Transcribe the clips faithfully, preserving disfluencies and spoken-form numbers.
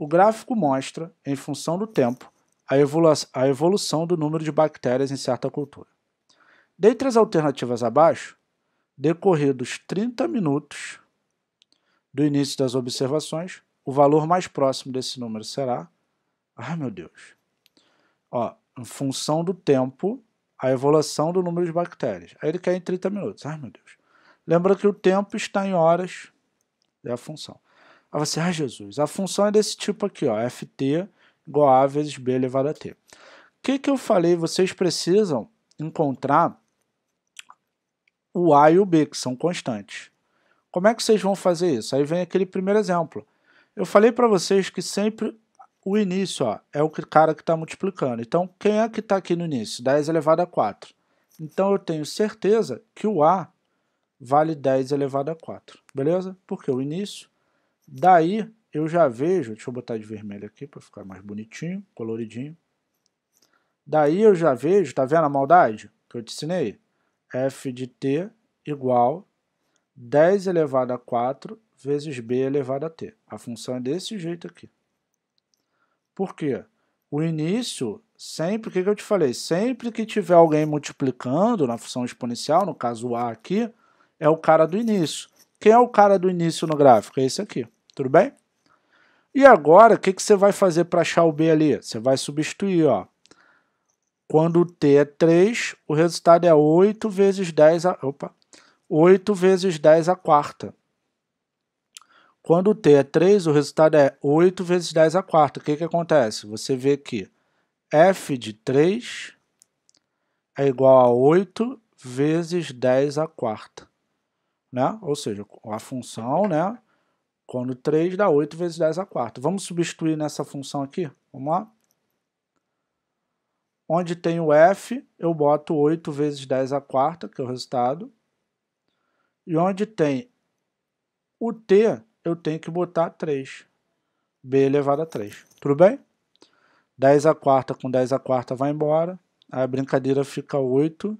O gráfico mostra, em função do tempo, a, evolu a evolução do número de bactérias em certa cultura. Dentre as alternativas abaixo, decorridos trinta minutos do início das observações, o valor mais próximo desse número será... Ai, meu Deus! Ó, em função do tempo, a evolução do número de bactérias. Aí ele quer em trinta minutos. Ai, meu Deus! Lembra que o tempo está em horas, é a função. Aí você, ai, Jesus, a função é desse tipo aqui, ó, F T igual a A vezes B elevado a T. O que que eu falei? Vocês precisam encontrar o A e o B, que são constantes. Como é que vocês vão fazer isso? Aí vem aquele primeiro exemplo. Eu falei para vocês que sempre o início, ó, é o cara que está multiplicando. Então, quem é que está aqui no início? dez elevado a quatro. Então, eu tenho certeza que o A vale dez elevado a quatro. Beleza? Porque o início... Daí, eu já vejo... Deixa eu botar de vermelho aqui para ficar mais bonitinho, coloridinho. Daí, eu já vejo... Tá vendo a maldade que eu te ensinei? F de T igual... dez elevado a quatro vezes B elevado a T. A função é desse jeito aqui. Por quê? O início, sempre, o que, que eu te falei? Sempre que tiver alguém multiplicando na função exponencial, no caso o A aqui, é o cara do início. Quem é o cara do início no gráfico? É esse aqui, tudo bem? E agora, o que, que você vai fazer para achar o B ali? Você vai substituir, ó. Quando o T é três, o resultado é oito vezes dez a... Opa! oito vezes dez à quarta. Quando o T é três, o resultado é oito vezes dez à quarta. O que, que acontece? Você vê que F de três é igual a oito vezes dez à quarta. Né? Ou seja, a função, né? Quando três dá oito vezes dez à quarta. Vamos substituir nessa função aqui? Vamos lá? Onde tem o F, eu boto oito vezes dez à quarta, que é o resultado. E onde tem o T, eu tenho que botar três. B elevado a três. Tudo bem? dez à quarta com dez à quarta vai embora. Aí a brincadeira fica oito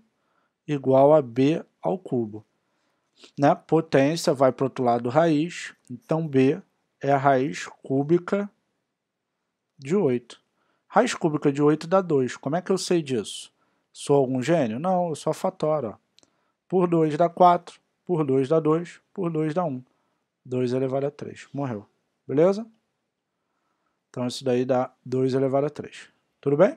igual a B ao cubo. Né? Potência vai para o outro lado raiz. Então B é a raiz cúbica de oito. Raiz cúbica de oito dá dois. Como é que eu sei disso? Sou algum gênio? Não, eu sou a fatora. Ó. Por dois dá quatro. Por dois dá dois, por dois dá um. dois elevado a três. Morreu. Beleza? Então isso daí dá dois elevado a três. Tudo bem?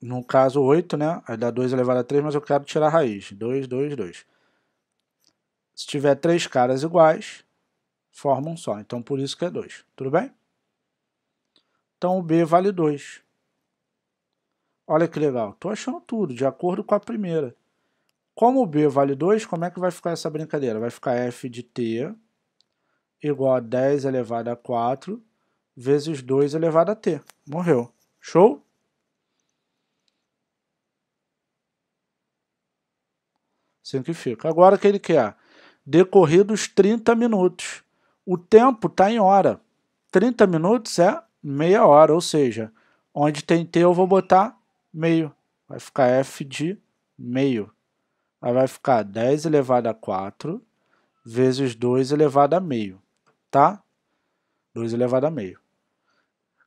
No caso oito, né? Aí dá dois elevado a três, mas eu quero tirar a raiz. dois, dois, dois. Se tiver três caras iguais, formam um só. Então por isso que é dois. Tudo bem? Então o B vale dois. Olha que legal, estou achando tudo, de acordo com a primeira. Como o B vale dois, como é que vai ficar essa brincadeira? Vai ficar F de T igual a dez elevado a quatro vezes dois elevado a T. Morreu. Show? Assim que fica. Agora o que ele quer? Decorridos trinta minutos. O tempo está em hora. trinta minutos é meia hora, ou seja, onde tem T eu vou botar meio, vai ficar F de meio, aí vai ficar dez elevado a quatro vezes dois elevado a meio, tá? dois elevado a meio.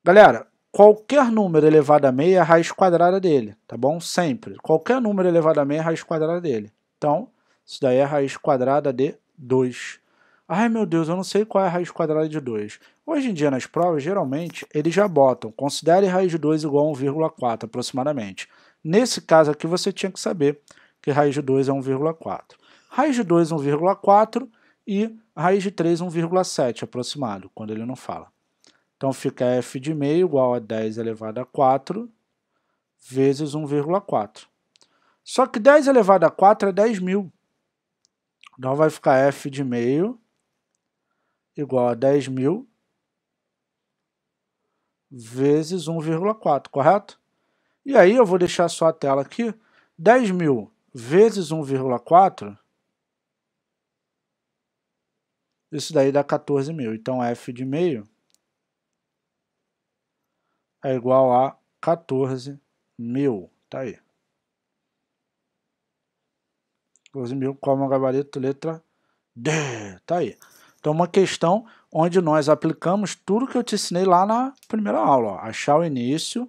Galera, qualquer número elevado a meio é a raiz quadrada dele, tá bom? Sempre, qualquer número elevado a meio é a raiz quadrada dele. Então, isso daí é a raiz quadrada de dois. Ai, meu Deus, eu não sei qual é a raiz quadrada de dois. Hoje em dia, nas provas, geralmente, eles já botam, considere raiz de dois igual a um vírgula quatro, aproximadamente. Nesse caso aqui, você tinha que saber que raiz de dois é um vírgula quatro. Raiz de dois é um vírgula quatro e raiz de três é um vírgula sete, aproximado, quando ele não fala. Então, fica F de meio igual a dez elevado a quatro vezes um vírgula quatro. Só que dez elevado a quatro é dez mil. Então, vai ficar F de meio... igual a dez mil vezes um vírgula quatro, correto? E aí eu vou deixar só a tela aqui, dez mil vezes um vírgula quatro, isso daí dá quatorze mil. Então F de meio é igual a quatorze mil, tá aí. quatorze mil, como gabarito, letra D, tá aí. Então, uma questão onde nós aplicamos tudo que eu te ensinei lá na primeira aula. Ó. Achar o início,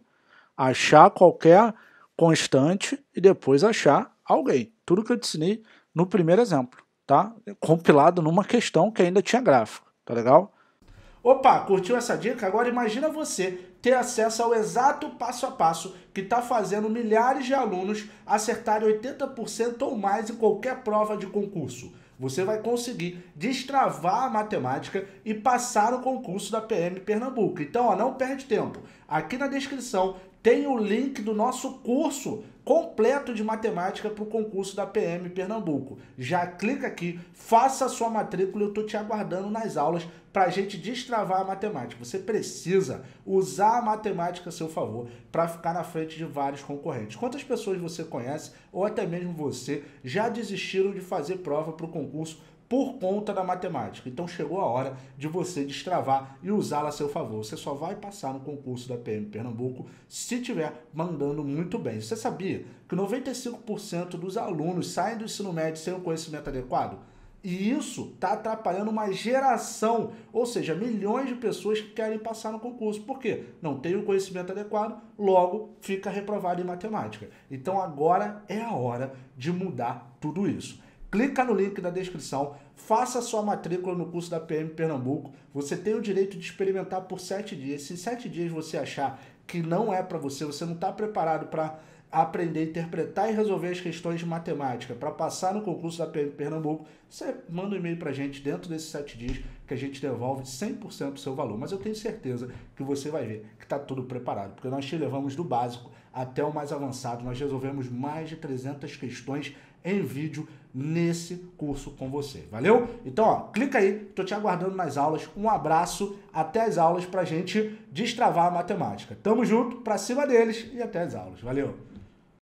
achar qualquer constante e depois achar alguém. Tudo que eu te ensinei no primeiro exemplo, tá? Compilado numa questão que ainda tinha gráfico, tá legal? Opa, curtiu essa dica? Agora imagina você ter acesso ao exato passo a passo que está fazendo milhares de alunos acertarem oitenta por cento ou mais em qualquer prova de concurso. Você vai conseguir destravar a matemática e passar o concurso da P M Pernambuco. Então, ó, não perde tempo. Aqui na descrição tem o link do nosso curso completo de matemática para o concurso da P M Pernambuco. Já clica aqui, faça a sua matrícula, eu estou te aguardando nas aulas para a gente destravar a matemática. Você precisa usar a matemática a seu favor para ficar na frente de vários concorrentes. Quantas pessoas você conhece, ou até mesmo você, já desistiram de fazer prova para o concurso por conta da matemática? Então chegou a hora de você destravar e usá-la a seu favor. Você só vai passar no concurso da P M Pernambuco se tiver mandando muito bem. Você sabia que noventa e cinco por cento dos alunos saem do ensino médio sem o conhecimento adequado? E isso está atrapalhando uma geração, ou seja, milhões de pessoas que querem passar no concurso. Por quê? Não tem o conhecimento adequado, logo fica reprovado em matemática. Então agora é a hora de mudar tudo isso. Clica no link da descrição, faça sua matrícula no curso da P M Pernambuco. Você tem o direito de experimentar por sete dias. Se em sete dias você achar que não é para você, você não está preparado para aprender, interpretar e resolver as questões de matemática, para passar no concurso da P M Pernambuco, você manda um e-mail para a gente dentro desses sete dias que a gente devolve cem por cento do seu valor. Mas eu tenho certeza que você vai ver que está tudo preparado, porque nós te levamos do básico até o mais avançado. Nós resolvemos mais de trezentas questões em vídeo nesse curso com você. Valeu? Então, ó, clica aí, tô te aguardando nas aulas. Um abraço, até as aulas pra gente destravar a matemática. Tamo junto, pra cima deles e até as aulas. Valeu!